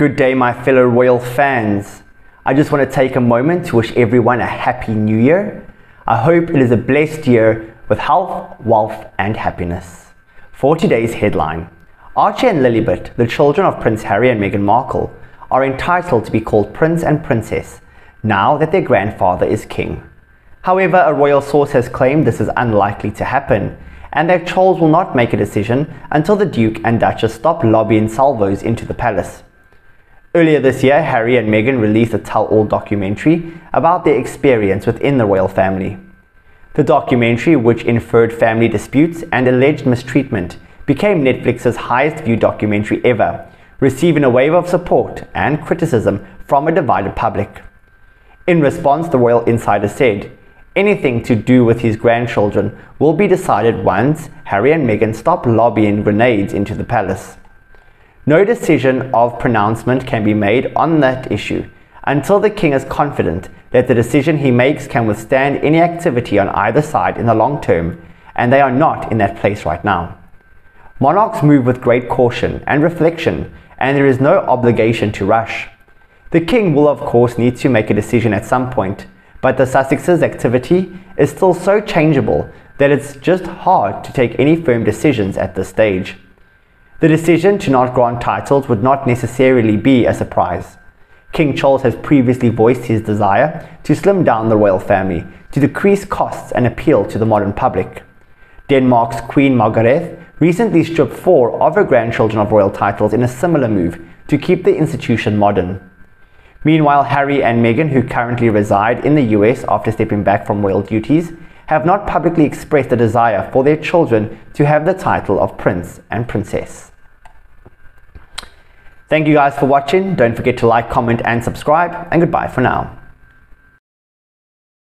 Good day, my fellow royal fans. I just want to take a moment to wish everyone a happy new year. I hope it is a blessed year with health, wealth and happiness. For today's headline, Archie and Lilibet, the children of Prince Harry and Meghan Markle, are entitled to be called Prince and Princess now that their grandfather is king. However, a royal source has claimed this is unlikely to happen and that Charles will not make a decision until the Duke and Duchess stop lobbying salvos into the palace. Earlier this year, Harry and Meghan released a tell-all documentary about their experience within the royal family. The documentary, which inferred family disputes and alleged mistreatment, became Netflix's highest-viewed documentary ever, receiving a wave of support and criticism from a divided public. In response, the royal insider said, "Anything to do with his grandchildren will be decided once Harry and Meghan stop lobbing grenades into the palace. No decision or pronouncement can be made on that issue until the king is confident that the decision he makes can withstand any activity on either side in the long term, and they are not in that place right now. Monarchs move with great caution and reflection, and there is no obligation to rush. The king will of course need to make a decision at some point, but the Sussexes' activity is still so changeable that it's just hard to take any firm decisions at this stage. The decision to not grant titles would not necessarily be a surprise. King Charles has previously voiced his desire to slim down the royal family, to decrease costs and appeal to the modern public. Denmark's Queen Margrethe recently stripped 4 of her grandchildren of royal titles in a similar move to keep the institution modern. Meanwhile, Harry and Meghan, who currently reside in the US after stepping back from royal duties, have not publicly expressed a desire for their children to have the title of Prince and Princess. Thank you guys for watching. Don't forget to like, comment and subscribe, and goodbye for now.